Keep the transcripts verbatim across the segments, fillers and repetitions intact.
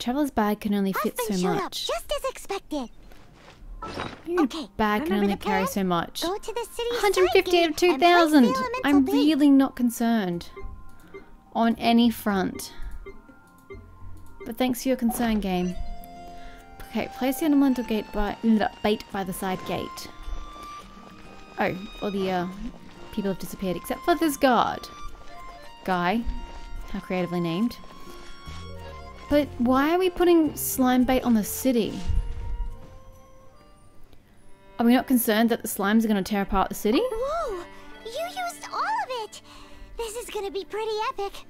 Traveler's bag can only fit so much. Just as expected. Your okay, bag can only carry so much. Go to the city one hundred fifty out of two thousand. I'm bait. really not concerned on any front. But thanks for your concern, game. Okay, place the elemental gate by bait by the side gate. Oh, all the uh, people have disappeared except for this guard guy. How creatively named. But why are we putting slime bait on the city? Are we not concerned that the slimes are going to tear apart the city? Whoa! You used all of it! This is going to be pretty epic.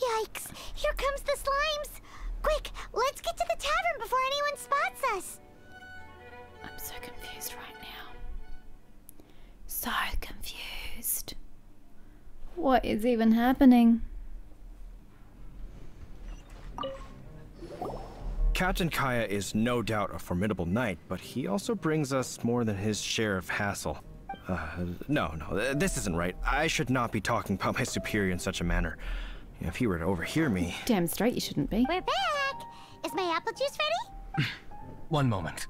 Yikes! Here comes the slimes! Quick, let's get to the tavern before anyone spots us! I'm so confused right now. So confused. What is even happening? Captain Kaeya is no doubt a formidable knight, but he also brings us more than his share of hassle. Uh, no, no, this isn't right. I should not be talking about my superior in such a manner. If he were to overhear me... Damn straight you shouldn't be. We're back! Is my apple juice ready? One moment.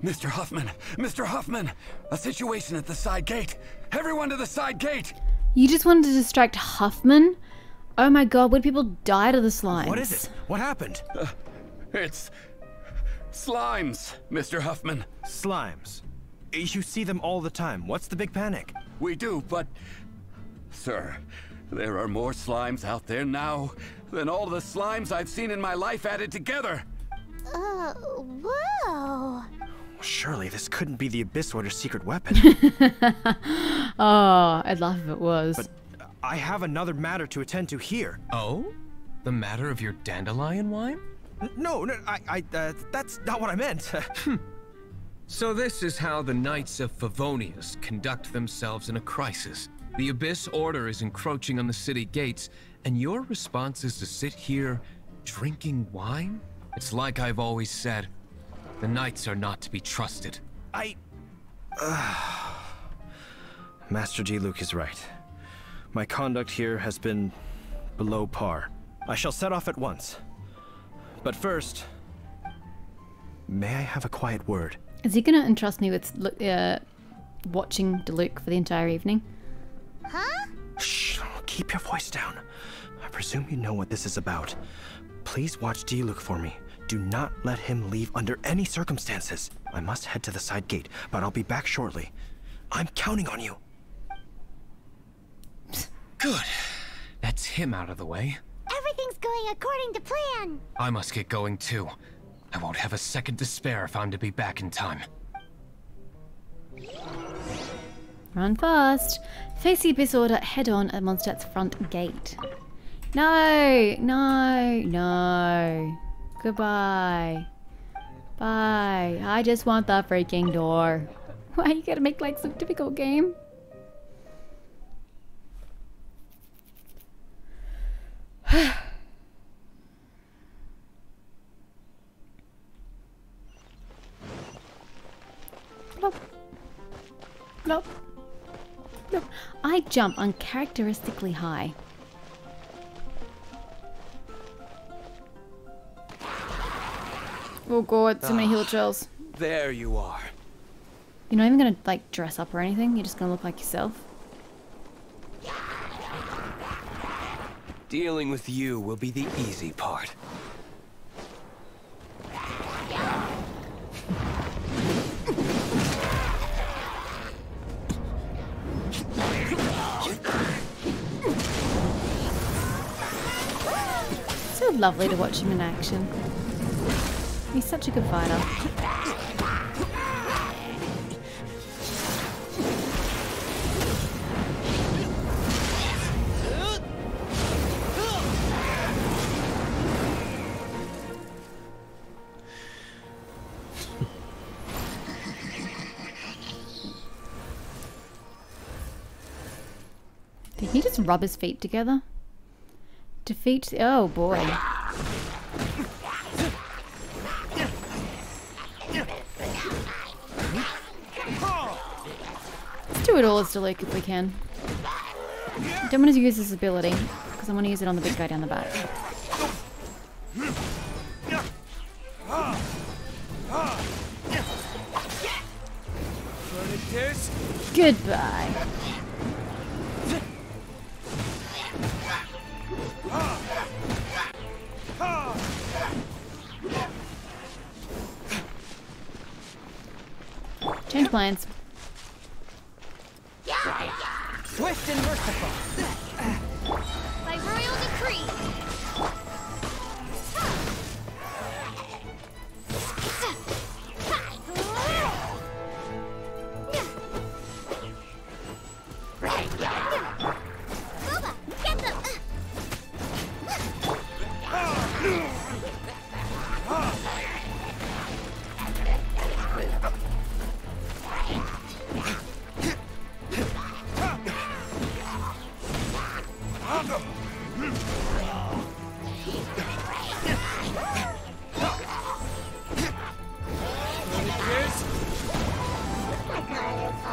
Mister Huffman! Mister Huffman! A situation at the side gate! Everyone to the side gate! You just wanted to distract Huffman? Oh my god, would people die to the slimes? What is it? What happened? Uh, It's... slimes, Mister Huffman. Slimes? You see them all the time. What's the big panic? We do, but... Sir, there are more slimes out there now than all the slimes I've seen in my life added together. Uh, whoa. Surely this couldn't be the Abyss Order's secret weapon. Oh, I'd laugh if it was. But I have another matter to attend to here. Oh? The matter of your dandelion wine? No, no, I, I, uh, that's not what I meant. So this is how the Knights of Favonius conduct themselves in a crisis. The Abyss Order is encroaching on the city gates, and your response is to sit here drinking wine? It's like I've always said, the Knights are not to be trusted. I... Uh, Master Diluc is right. My conduct here has been below par. I shall set off at once. But first, may I have a quiet word? Is he gonna entrust me with uh, watching Diluc for the entire evening? Huh? Shh, keep your voice down. I presume you know what this is about. Please watch Diluc for me. Do not let him leave under any circumstances. I must head to the side gate, but I'll be back shortly. I'm counting on you. Good. That's him out of the way. Everything's going according to plan. I must get going too. I won't have a second to spare if I'm to be back in time. Run fast. Face the Abyss Order head on at Mondstadt's front gate. No, no, no. Goodbye. Bye. I just want the freaking door. Why are you gonna make life so difficult, game? Nope. Nope. Nope. I jump uncharacteristically high. Oh god, so many Hilichurls. There you are. You're not even gonna like dress up or anything, you're just gonna look like yourself. Dealing with you will be the easy part. It's so lovely to watch him in action. He's such a good fighter. Rub his feet together. Defeat the, oh boy. Let's do it all as Diluc if we can. I don't want to use this ability because I want to use it on the big guy down the back. Goodbye. Change plans. Swift and merciful. By royal decree. Guoba, get them.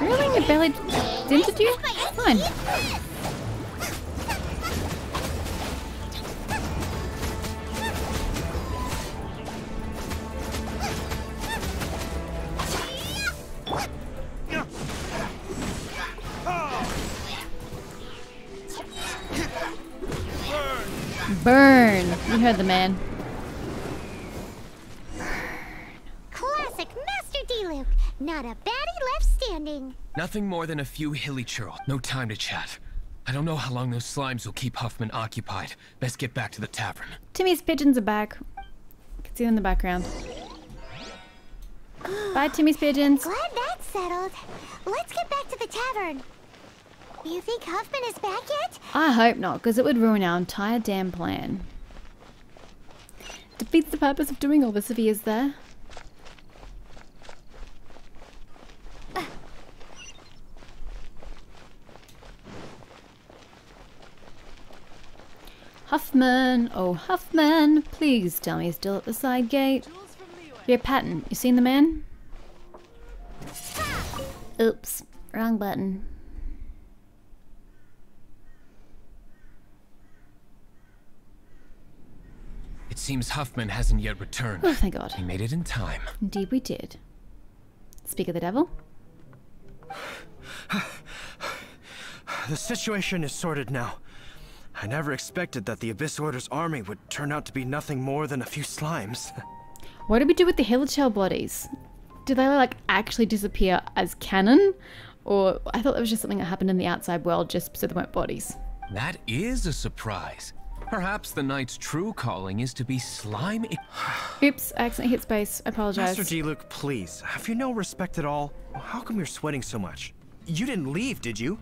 Really? It barely dented you? Come on. Burn! You heard the man. Classic Master Diluc. Not a baddie left standing. Nothing more than a few Hilichurl. No time to chat. I don't know how long those slimes will keep Huffman occupied. Best get back to the tavern. Timmy's pigeons are back. Can see them in the background. Bye, Timmy's pigeons. Glad that's settled. Let's get back to the tavern. You think Huffman is back yet? I hope not, because it would ruin our entire damn plan. Defeats the purpose of doing all this if he is there. Uh. Huffman, oh Huffman, please tell me he's still at the side gate. Here, Patton, you seen the man? Ha! Oops, wrong button. It seems Huffman hasn't yet returned. Oh, thank God. We made it in time. Indeed we did. Speak of the devil. The situation is sorted now. I never expected that the Abyss Order's army would turn out to be nothing more than a few slimes. What do we do with the Hilichurl bodies? Do they like actually disappear as canon? Or I thought that was just something that happened in the outside world just so there weren't bodies. That is a surprise. Perhaps the knight's true calling is to be slime. Oops, I accidentally hit space. I apologize. Master Diluc, please. Have you no respect at all? How come you're sweating so much? You didn't leave, did you?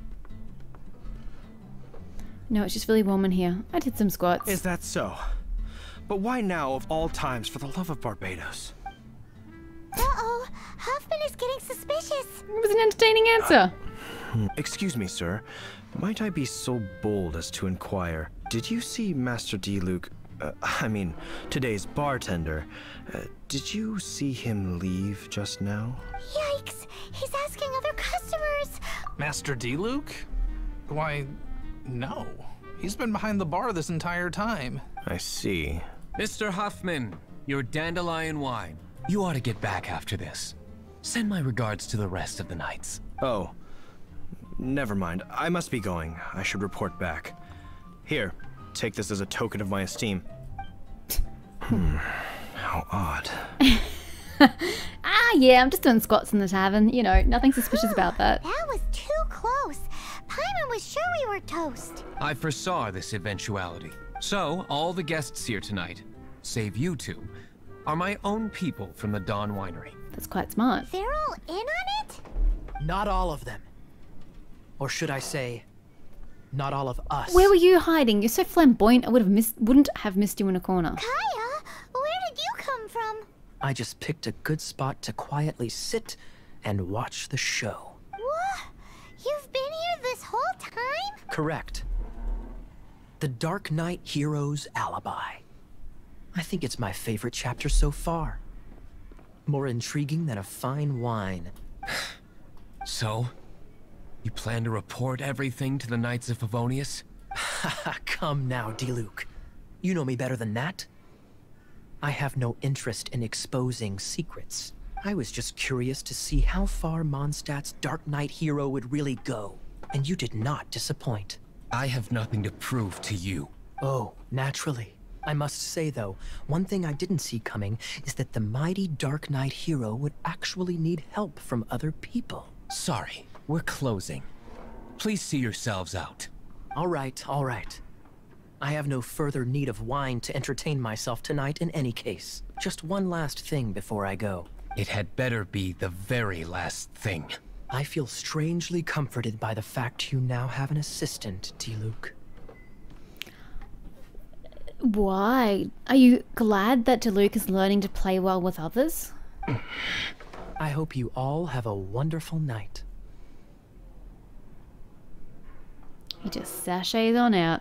No, it's just really warm in here. I did some squats. Is that so? But why now of all times, for the love of Barbados? Uh-oh, Huffman is getting suspicious. It was an entertaining answer. Uh, excuse me, sir. Might I be so bold as to inquire, did you see Master Diluc, uh, I mean, today's bartender, uh, did you see him leave just now? Yikes! He's asking other customers! Master Diluc? Why, no. He's been behind the bar this entire time. I see. Mister Huffman, your dandelion wine. You ought to get back after this. Send my regards to the rest of the knights. Oh. Never mind. I must be going. I should report back. Here, take this as a token of my esteem. Hmm. How odd. Ah, yeah, I'm just doing squats in the tavern. You know, nothing suspicious Ooh, about that. That was too close. Paimon was sure we were toast. I foresaw this eventuality. So, all the guests here tonight, save you two, are my own people from the Dawn Winery. That's quite smart. They're all in on it? Not all of them. Or should I say, not all of us. Where were you hiding? You're so flamboyant, I would have missed, wouldn't have missed you in a corner. Kaeya, where did you come from? I just picked a good spot to quietly sit and watch the show. What? You've been here this whole time? Correct. The Dark Knight Hero's Alibi. I think it's my favorite chapter so far. More intriguing than a fine wine. So? You plan to report everything to the Knights of Favonius? Come now, Diluc. You know me better than that. I have no interest in exposing secrets. I was just curious to see how far Mondstadt's Dark Knight Hero would really go. And you did not disappoint. I have nothing to prove to you. Oh, naturally. I must say, though, one thing I didn't see coming is that the mighty Dark Knight Hero would actually need help from other people. Sorry, we're closing. Please see yourselves out. All right, all right. I have no further need of wine to entertain myself tonight in any case. Just one last thing before I go. It had better be the very last thing. I feel strangely comforted by the fact you now have an assistant, Diluc. Why? Are you glad that Diluc is learning to play well with others? I hope you all have a wonderful night. He just sashays on out.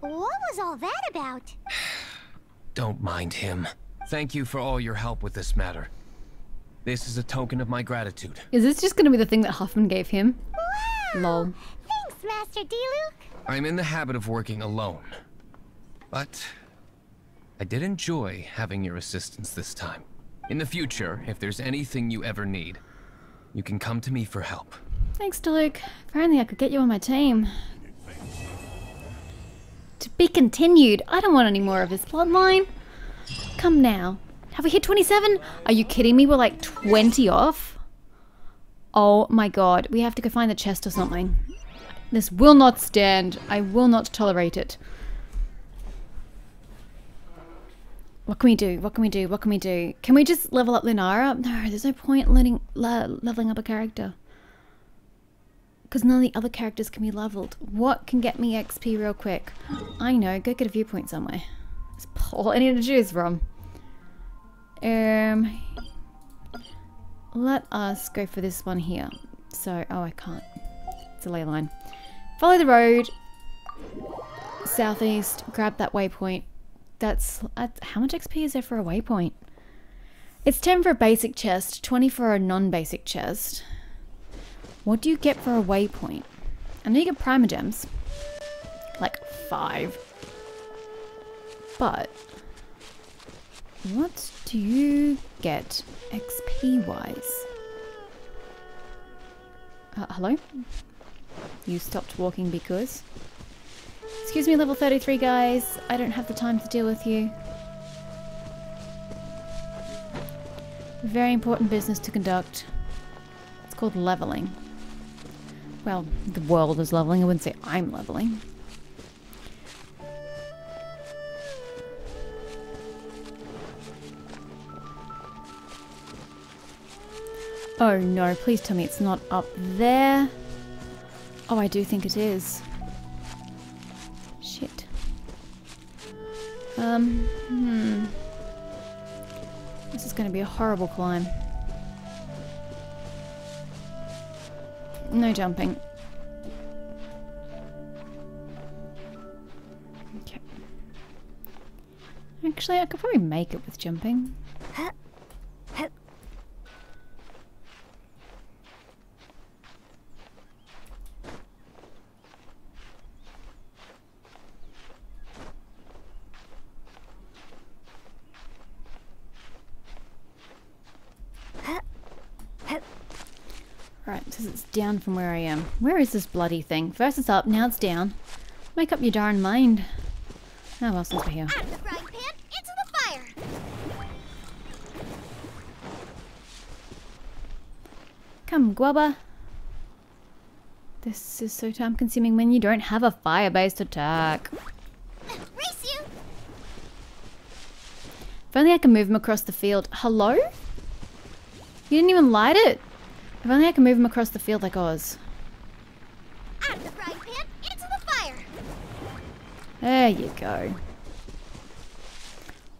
What was all that about? Don't mind him. Thank you for all your help with this matter. This is a token of my gratitude. Is this just going to be the thing that Huffman gave him? Wow. Lol. Thanks, Master Diluc. I'm in the habit of working alone, but I did enjoy having your assistance this time. In the future, if there's anything you ever need, you can come to me for help. Thanks, Diluc. Apparently I could get you on my team. To be continued. I don't want any more of this plotline. Come now. Have we hit twenty-seven? Are you kidding me? We're like twenty off. Oh my god. We have to go find the chest or something. This will not stand. I will not tolerate it. What can we do? What can we do? What can we do? Can we just level up Lunara? No, there's no point learning leveling up a character. Because none of the other characters can be leveled. What can get me X P real quick? I know. Go get a viewpoint somewhere. That's all I need to choose from. Um, let us go for this one here. So, oh, I can't. It's a ley line. Follow the road southeast, grab that waypoint. That's, that's how much X P is there for a waypoint? It's ten for a basic chest, twenty for a non-basic chest. What do you get for a waypoint? I know you get Primogems, like five, but what do you get X P wise? Uh, hello? You stopped walking because... Excuse me, level thirty-three, guys. I don't have the time to deal with you. Very important business to conduct. It's called leveling. Well, the world is leveling. I wouldn't say I'm leveling. Oh no, please tell me it's not up there. Oh, I do think it is. Shit. Um, hmm. This is going to be a horrible climb. No jumping. Okay. Actually, I could probably make it with jumping. Down from where I am. Where is this bloody thing? First it's up, now it's down. Make up your darn mind. Oh well, since we're here. Out of the frying pan, into the fire. Come, Guoba. This is so time consuming when you don't have a fire-based attack. Race you. If only I can move him across the field. Hello? You didn't even light it? If only I can move him across the field like Oz. Out of the frying pan, into the fire. There you go.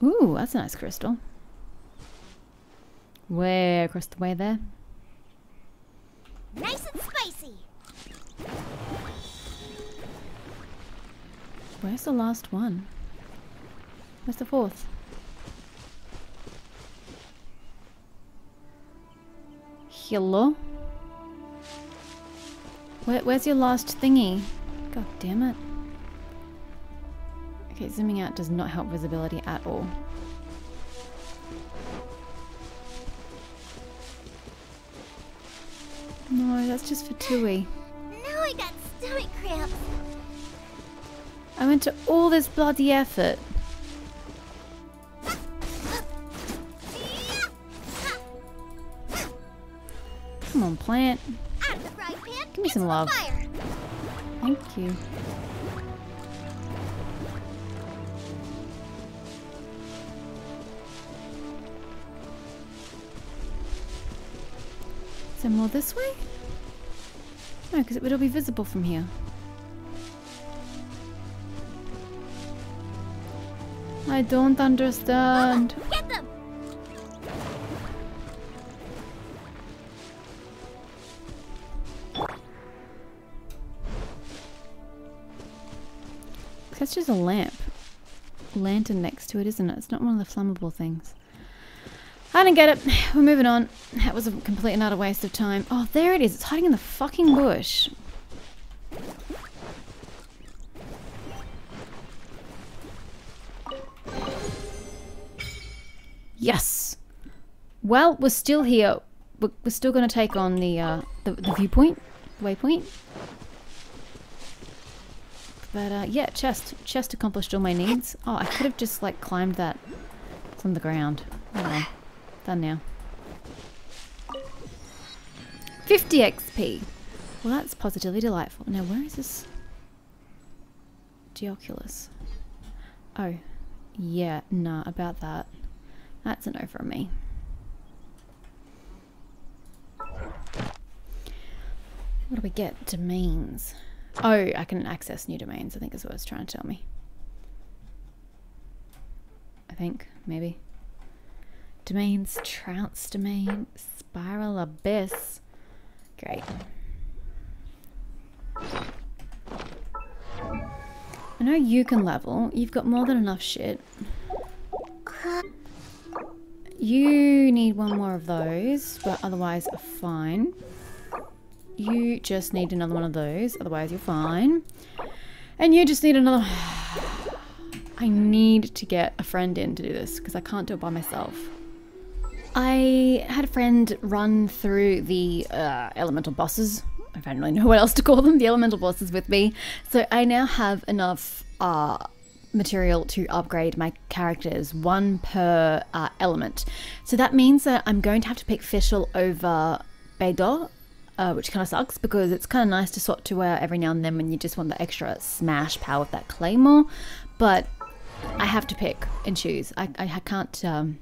Ooh, that's a nice crystal. Way across the way there. Nice and spicy. Where's the last one? Where's the fourth? Hello? Where, where's your last thingy? God damn it. Okay, zooming out does not help visibility at all. No, that's just for Tui. Now I got stomach cramps. I went to all this bloody effort. Come on, plant. Give me some love. Thank you. So more this way? No, because it would all be visible from here. I don't understand. Mama, get them. That's just a lamp. Lantern next to it, isn't it? It's not one of the flammable things. I didn't get it. We're moving on. That was a complete and utter waste of time. Oh, there it is. It's hiding in the fucking bush. Yes. Well, we're still here. We're, we're still going to take on the, uh, the, the viewpoint, waypoint. But, uh, yeah, chest. Chest accomplished all my needs. Oh, I could have just, like, climbed that from the ground. Anyway. Done now. fifty X P! Well, that's positively delightful. Now, where is this? Geoculus. Oh. Yeah, nah, about that. That's a no from me. What do we get? Domains. Oh, I can access new domains, I think is what it's trying to tell me. I think, maybe. Domains, Trounce Domain, Spiral Abyss. Great. I know you can level. You've got more than enough shit. You need one more of those, but otherwise are fine. You just need another one of those, otherwise you're fine. And you just need another... I need to get a friend in to do this, because I can't do it by myself. I had a friend run through the uh, elemental bosses. I don't really know what else to call them, the elemental bosses with me. So I now have enough uh, material to upgrade my characters, one per uh, element. So that means that I'm going to have to pick Fischl over Beidou, uh, which kind of sucks because it's kind of nice to swap to her every now and then when you just want the extra smash power of that claymore. But I have to pick and choose. I, I, I can't... Um,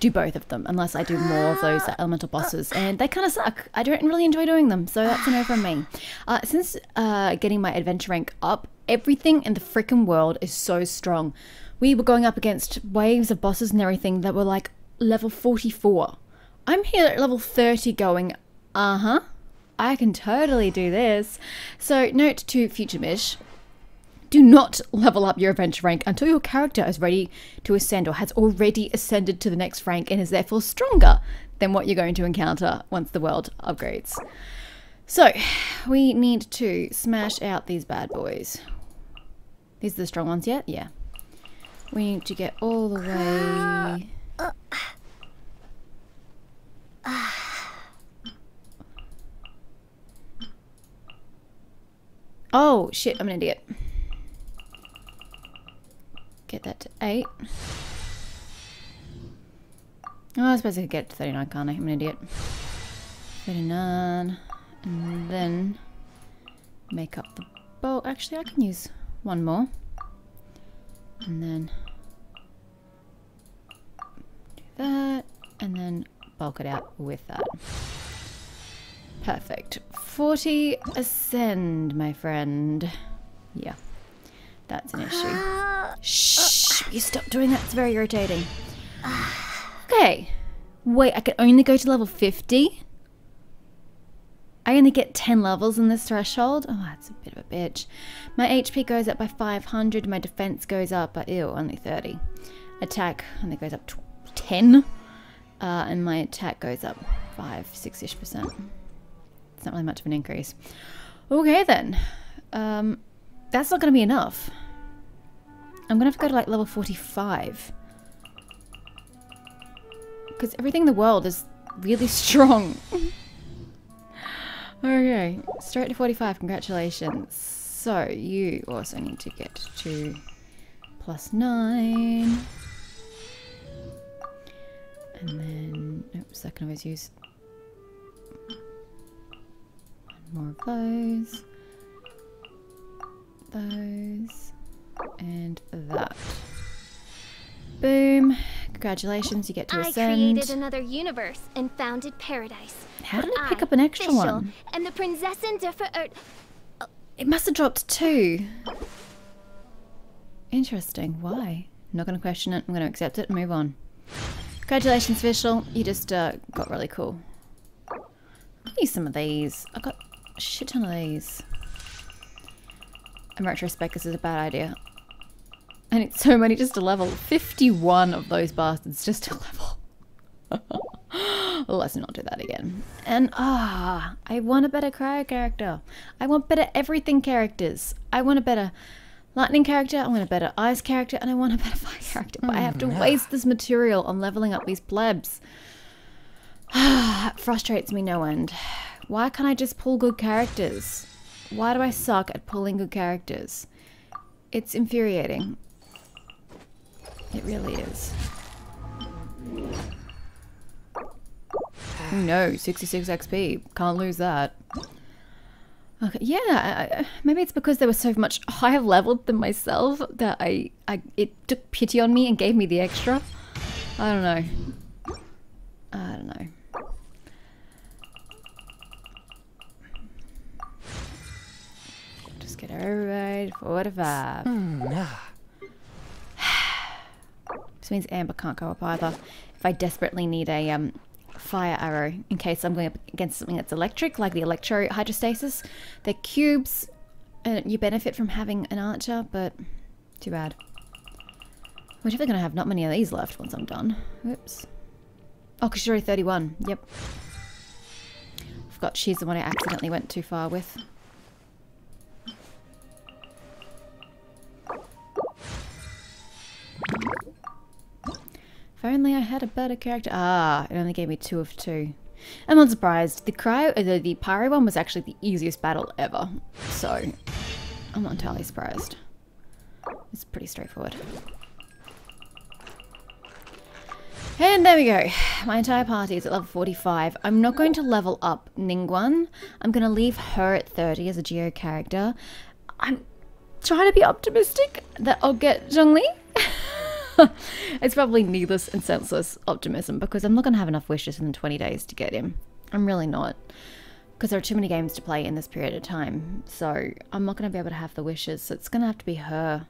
do both of them unless I do more of those uh, elemental bosses, and they kind of suck. I don't really enjoy doing them, so that's a no from me. Uh, since uh, getting my adventure rank up, everything in the frickin' world is so strong. We were going up against waves of bosses and everything that were like level forty-four. I'm here at level thirty going, uh-huh, I can totally do this. So note to future Mish, do not level up your adventure rank until your character is ready to ascend or has already ascended to the next rank and is therefore stronger than what you're going to encounter once the world upgrades. So, we need to smash out these bad boys. These are the strong ones yet? Yeah. We need to get all the way... Uh, uh, uh. Oh, shit, I'm an idiot. Get that to eight. Oh, I suppose I could get it to thirty-nine, can't I? I'm an idiot. thirty-nine. And then make up the bowl. Actually, I can use one more. And then do that. And then bulk it out with that. Perfect. forty ascend, my friend. Yeah. That's an issue. Shh! You stop doing that, it's very irritating. Okay. Wait, I can only go to level fifty? I only get ten levels in this threshold? Oh, that's a bit of a bitch. My H P goes up by five hundred, my defense goes up by, ew, only thirty. Attack only goes up to ten, uh, and my attack goes up five, six-ish percent. It's not really much of an increase. Okay then. Um, that's not going to be enough. I'm gonna have to go to like level forty-five. Because everything in the world is really strong. Okay, straight to forty-five, congratulations. So you also need to get to plus nine. And then, oops, I can always use one more of those. Those. And that. Boom. Congratulations, you get to ascend. I created another universe and founded paradise. How did I pick up an extra Fischl, one? And the Prinzessin der Ver- oh. It must have dropped two. Interesting. Why? I'm not going to question it. I'm going to accept it and move on. Congratulations, Fischl. You just uh, got really cool. I'll use some of these. I got a shit ton of these. In retrospect, this is a bad idea. And it's so many just to level. fifty-one of those bastards just to level. Let's not do that again. And ah, oh, I want a better cryo character. I want better everything characters. I want a better lightning character. I want a better ice character. And I want a better fire character. But I have to waste this material on leveling up these plebs. It frustrates me no end. Why can't I just pull good characters? Why do I suck at pulling good characters? It's infuriating. It really is. No, sixty-six X P. Can't lose that. Okay, yeah, I, maybe it's because they were so much higher leveled than myself that I, I, it took pity on me and gave me the extra. I don't know. I don't know. Just get everybody forty-five. Mm, nah. This means Amber can't go up either. If I desperately need a um, fire arrow in case I'm going up against something that's electric, like the Electro Hypostasis. They're cubes, and you benefit from having an archer, but too bad. We're definitely going to have not many of these left once I'm done. Oops. Oh, because she's already thirty-one. Yep. I forgot she's the one I accidentally went too far with. If only I had a better character. Ah, it only gave me two of two. I'm not surprised. The cryo, the, the pyro one was actually the easiest battle ever. So, I'm not entirely surprised. It's pretty straightforward. And there we go. My entire party is at level forty-five. I'm not going to level up Ningguang. I'm going to leave her at thirty as a Geo character. I'm trying to be optimistic that I'll get Zhongli. It's probably needless and senseless optimism because I'm not going to have enough wishes in twenty days to get him. I'm really not, because there are too many games to play in this period of time. So I'm not going to be able to have the wishes. So it's going to have to be her.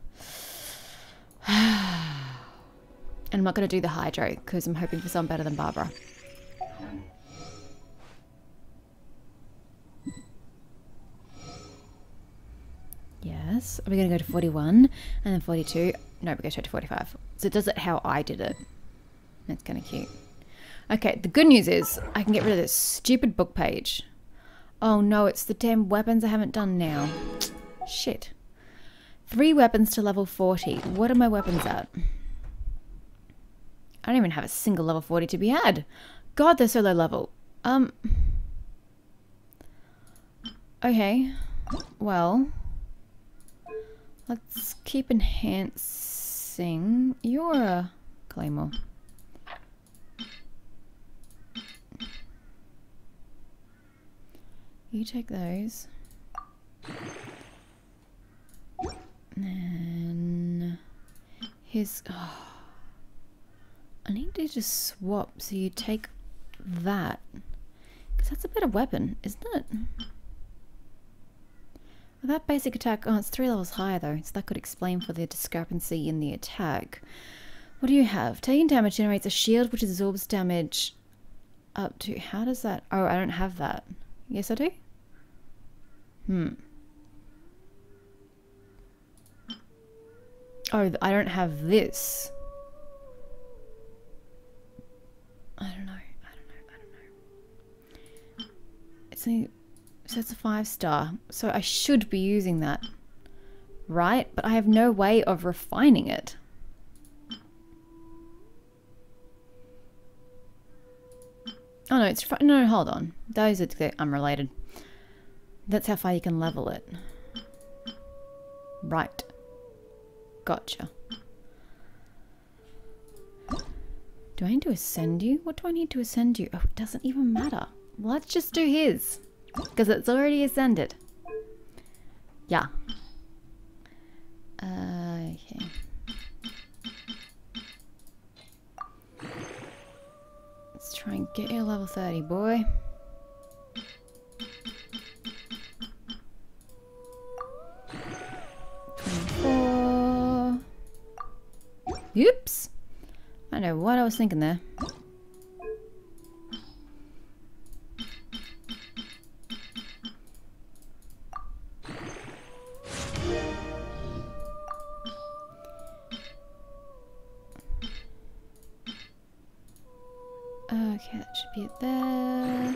And I'm not going to do the hydro because I'm hoping for someone better than Barbara. Yes, we're going to go to forty-one and then forty-two. No, we go straight to forty-five. So it does it how I did it. That's kind of cute. Okay, the good news is I can get rid of this stupid book page. Oh no, it's the damn weapons I haven't done now. Shit. Three weapons to level forty. What are my weapons at? I don't even have a single level forty to be had. God, they're so low level. Um. Okay. Well. Let's keep enhancing your claymore. You take those. And his... Oh, I need to just swap so you take that. Because that's a better weapon, isn't it? That basic attack, oh, it's three levels higher though, so that could explain for the discrepancy in the attack. What do you have? Taking damage generates a shield which absorbs damage up to... How does that... Oh, I don't have that. Yes, I do? Hmm. Oh, I don't have this. I don't know. I don't know. I don't know. It's a... So that's a five star, so I should be using that. right? But I have no way of refining it. Oh no, it's, no, hold on. Those are unrelated. That's how far you can level it. Right. Gotcha. Do I need to ascend you? What do I need to ascend you? Oh, it doesn't even matter. Let's just do his. Because it's already ascended. Yeah. Uh, okay. Let's try and get you level thirty, boy. twenty-four. Oops. I don't know what I was thinking there. Okay, that should be it there.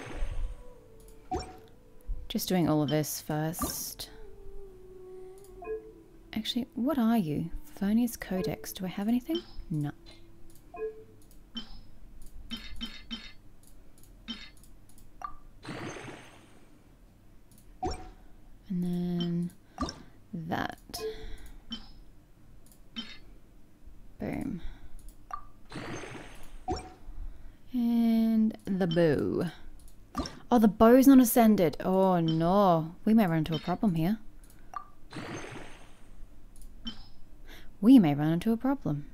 Just doing all of this first. Actually, what are you? Favonius Codex. Do I have anything? No. And then that. Boom. And the bow. Oh, the bow's not ascended. Oh no. We may run into a problem here. We may run into a problem.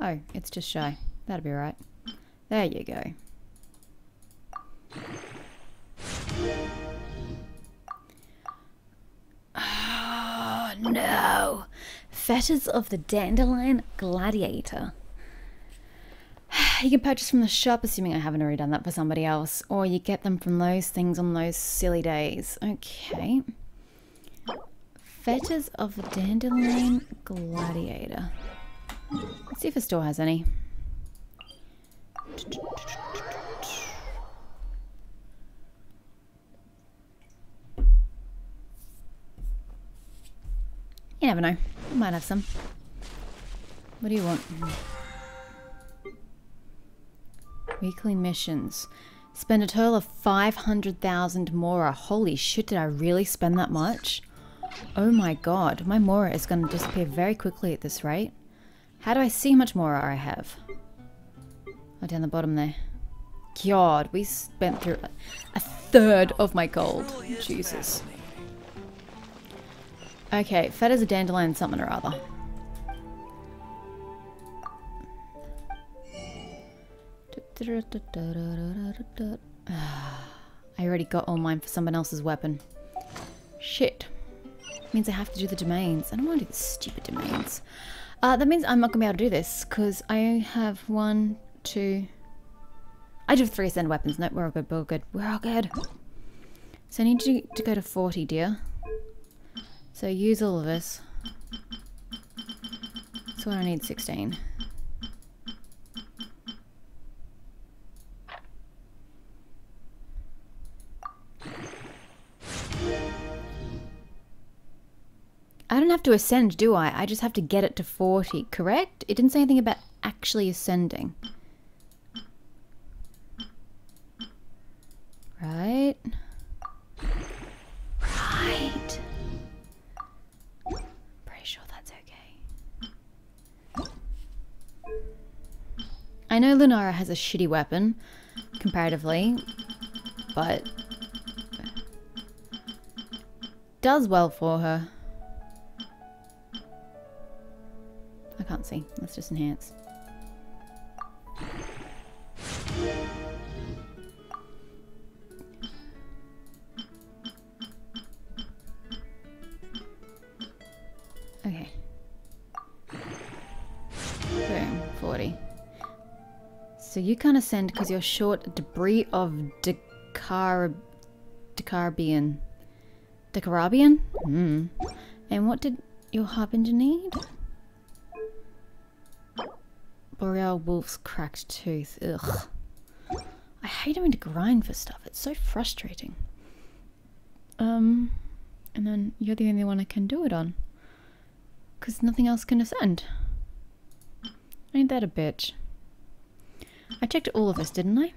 Oh, it's just shy. That'll be right. There you go. Oh, no! Fetters of the Dandelion Gladiator. You can purchase from the shop, assuming I haven't already done that for somebody else, or you get them from those things on those silly days. Okay. Fetters of the Dandelion Gladiator. Let's see if a store has any. You never know. I might have some. What do you want? Weekly missions. Spend a total of five hundred thousand Mora. Holy shit, did I really spend that much? Oh my god. My Mora is going to disappear very quickly at this rate. How do I see how much more I have? Oh, down the bottom there. God, we spent through a, a third of my gold. Jesus. Okay, fat as a dandelion something or other. I already got all mine for someone else's weapon. Shit. Means I have to do the domains. I don't want to do the stupid domains. Uh, that means I'm not going to be able to do this, because I have one, two... I do have three ascend weapons. No, we're all good, we're all good, we're all good. So I need you to go to forty, dear. So use all of this. That's what I need, sixteen. I don't have to ascend, do I? I just have to get it to forty, correct? It didn't say anything about actually ascending. Right? Right! Pretty sure that's okay. I know Lunara has a shitty weapon, comparatively, but... does well for her. Can't see. Let's just enhance. Okay. Boom. forty. So you can't ascend because you're short debris of Decarab... Decarabian. Decarabian? Hmm. And what did your harbinger need? Boreal wolf's cracked tooth. Ugh. I hate having to grind for stuff. It's so frustrating. Um, and then you're the only one I can do it on. Because nothing else can ascend. Ain't that a bitch. I checked all of us, didn't I?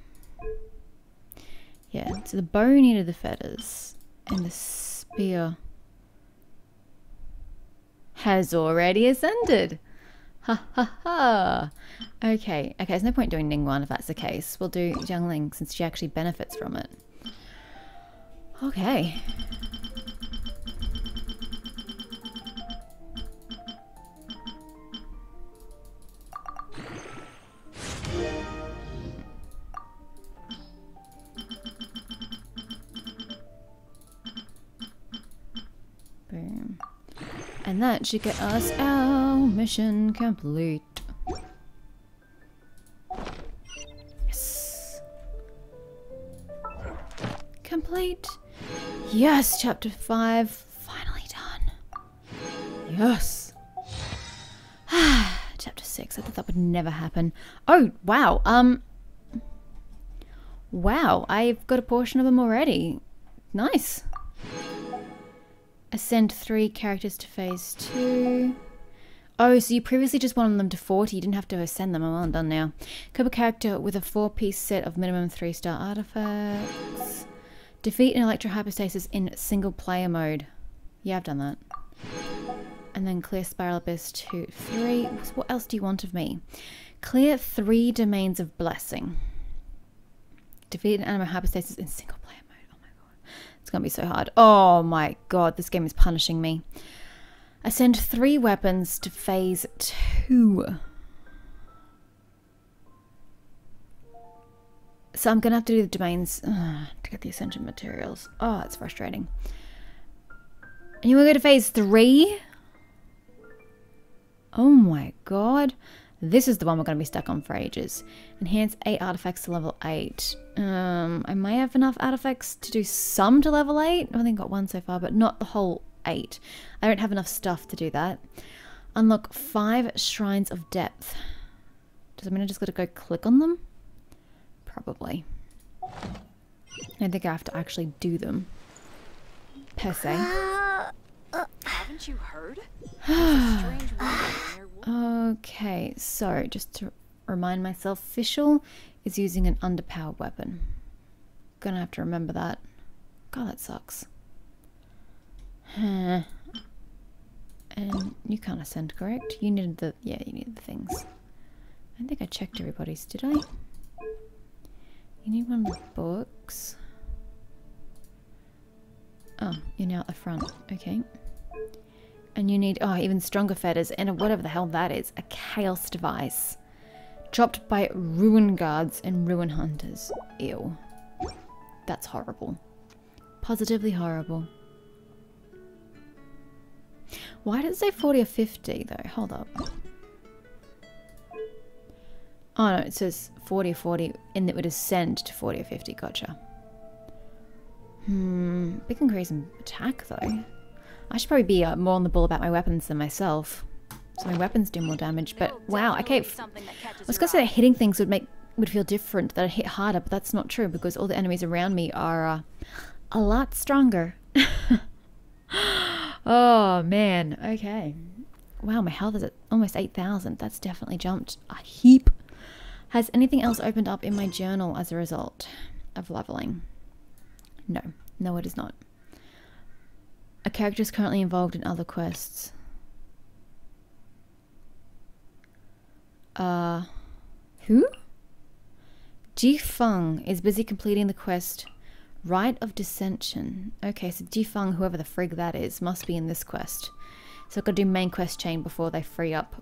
Yeah, so the bow needed the fetters. And the spear has already ascended. Ha ha ha. Okay, okay, there's no point doing Ningguang if that's the case. We'll do Xiangling since she actually benefits from it. Okay. Boom. And that should get us our mission complete. Yes. Complete. Yes, chapter five, finally done. Yes. Ah, chapter six, I thought that would never happen. Oh, wow. Um. Wow, I've got a portion of them already. Nice. Ascend three characters to phase two. Oh, so you previously just wanted them to forty. You didn't have to ascend them. I'm well done now. Equip a character with a four-piece set of minimum three-star artifacts. Defeat an Electro Hypostasis in single-player mode. Yeah, I've done that. And then clear Spiral Abyss two, three. What else do you want of me? Clear three domains of blessing. Defeat an Animal Hypostasis in single-player mode. It's gonna be so hard. Oh my god, this game is punishing me. Ascend three weapons to phase two. So I'm gonna have to do the domains uh, to get the ascension materials. Oh, that's frustrating. And you wanna go to phase three? Oh my god. This is the one we're gonna be stuck on for ages. Enhance eight artifacts to level eight. Um, I may have enough artifacts to do some to level eight. I've only got one so far, but not the whole eight. I don't have enough stuff to do that. Unlock five Shrines of Depth. Does that mean I just gotta go click on them? Probably. I think I have to actually do them. Per se. Haven't you heard? Okay, so just to remind myself, Fischl is using an underpowered weapon. Gonna have to remember that. God, that sucks. And you can't ascend, correct? You needed the yeah, you needed the things. I think I checked everybody's, did I? You need one of the books. Oh, you're now at the front. Okay. And you need, oh, even stronger fetters and whatever the hell that is. A chaos device. Dropped by ruin guards and ruin hunters. Ew. That's horrible. Positively horrible. Why did it say forty or fifty though? Hold up. Oh no, it says forty or forty and it would ascend to forty or fifty. Gotcha. Hmm. Big increase in attack though. I should probably be uh, more on the ball about my weapons than myself. So my weapons do more damage, but wow, I keep... I was gonna say that hitting things would make would feel different, that I'd hit harder, but that's not true because all the enemies around me are uh, a lot stronger. Oh man, okay. Wow, my health is at almost eight thousand. That's definitely jumped a heap. Has anything else opened up in my journal as a result of leveling? No, no it is not. A character is currently involved in other quests. Uh, who? Ji-feng is busy completing the quest Rite of Dissension. Okay, so Ji-feng, whoever the frig that is, must be in this quest. So I've got to do main quest chain before they free up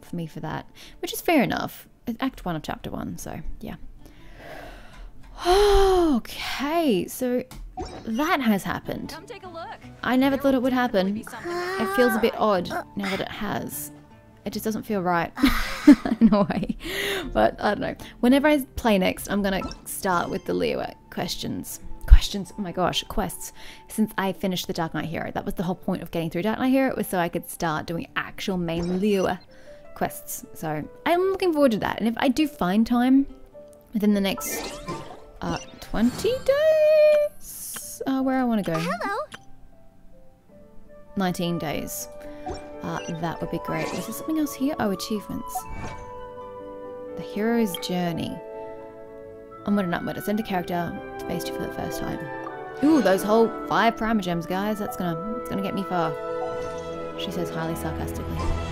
for me for that. Which is fair enough. It's act one of chapter one, so yeah. Okay, so that has happened. Come take a look. I never there thought it would happen. It feels a bit odd now that it has. It just doesn't feel right in a way. But I don't know. Whenever I play next, I'm gonna start with the Liyue questions. Questions, oh my gosh, quests. Since I finished the Dark Knight Hero, that was the whole point of getting through Dark Knight Hero, was so I could start doing actual main Liyue quests. So I'm looking forward to that. And if I do find time within the next uh, twenty days, uh, where I want to go. Hello. nineteen days. Uh, that would be great. Is there something else here? Oh, achievements. The hero's journey. I'm going to not murder. Send a character to face you for the first time. Ooh, those whole five Primogems, guys. That's gonna, it's gonna get me far. She says highly sarcastically.